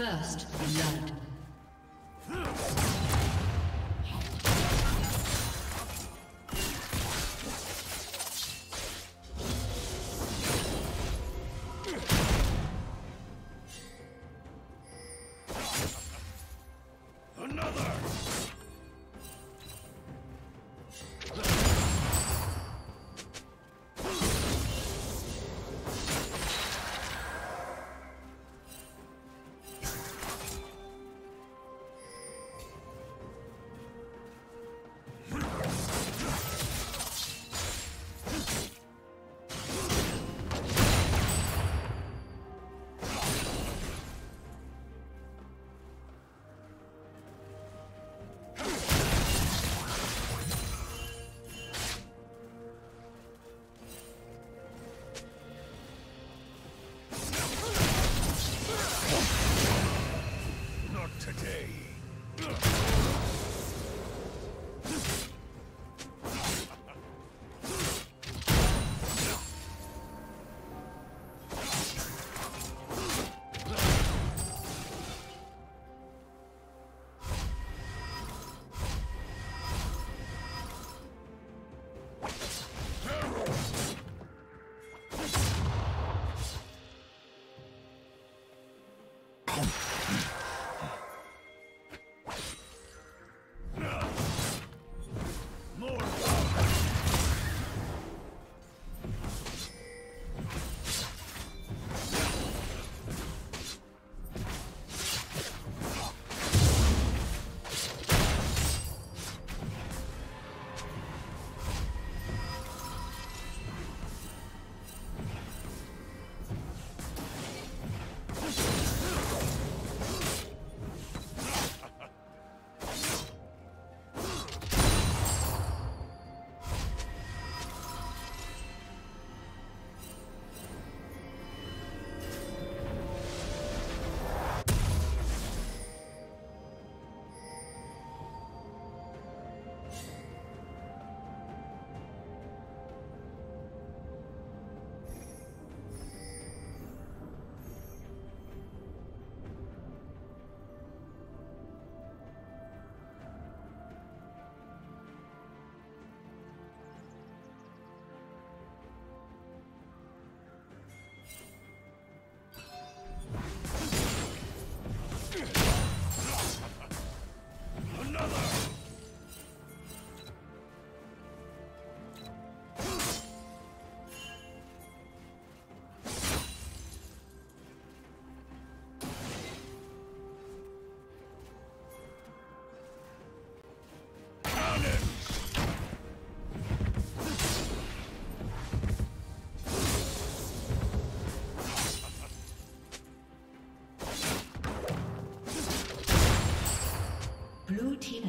First blood.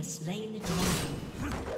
Slain the dragon.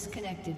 disconnected.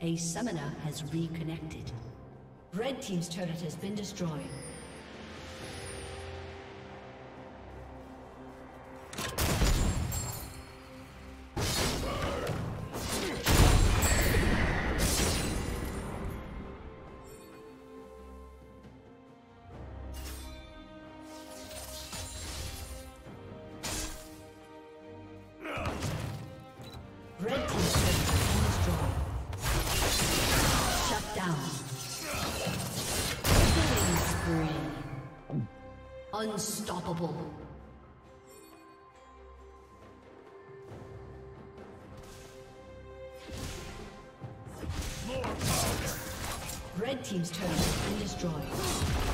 A summoner has reconnected. Red Team's turret has been destroyed. Unstoppable. More power. Red Team's turret has been destroyed.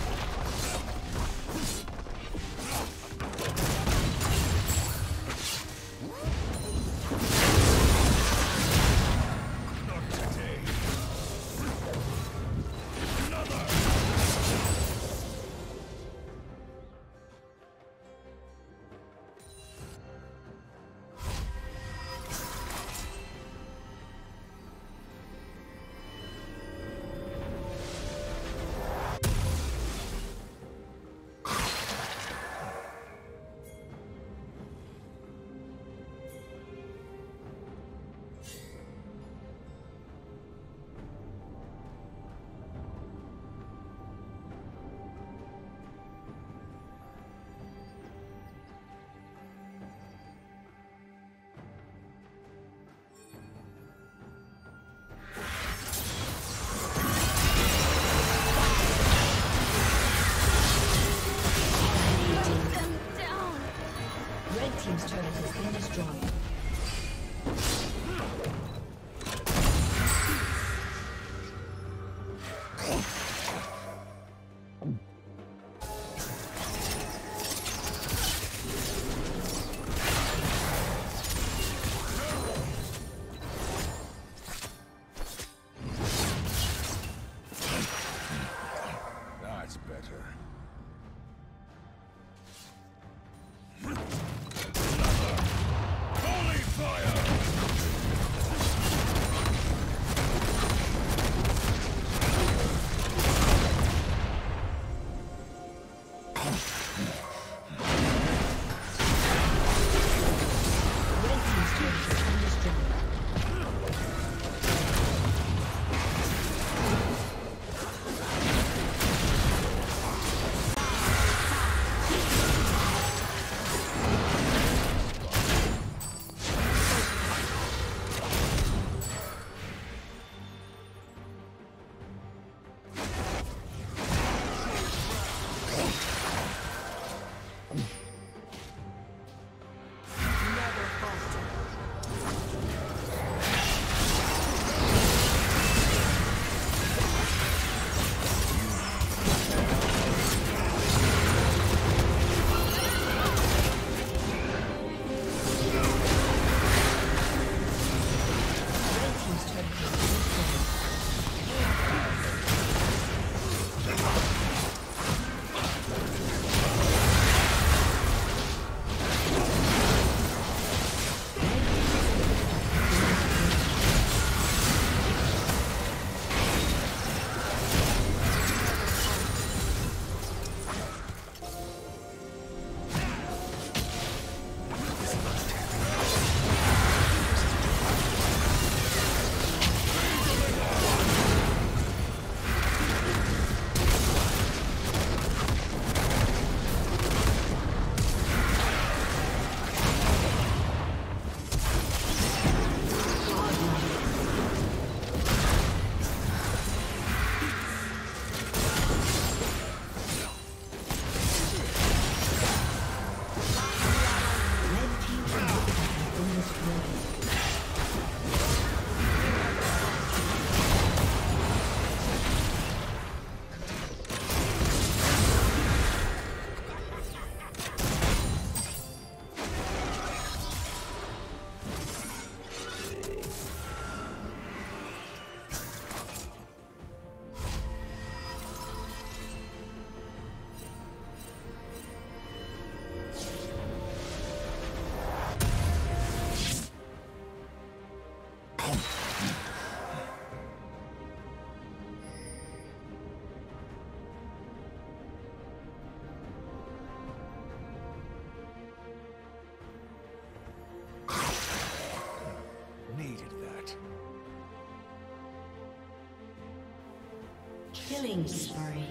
Team's turret has been destroyed. Killing spree.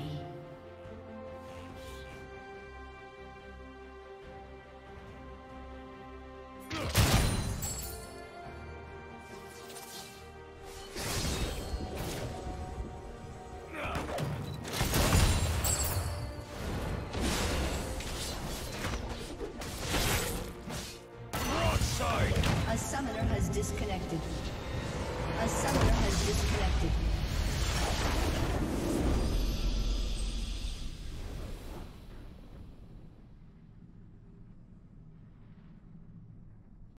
A summoner has disconnected.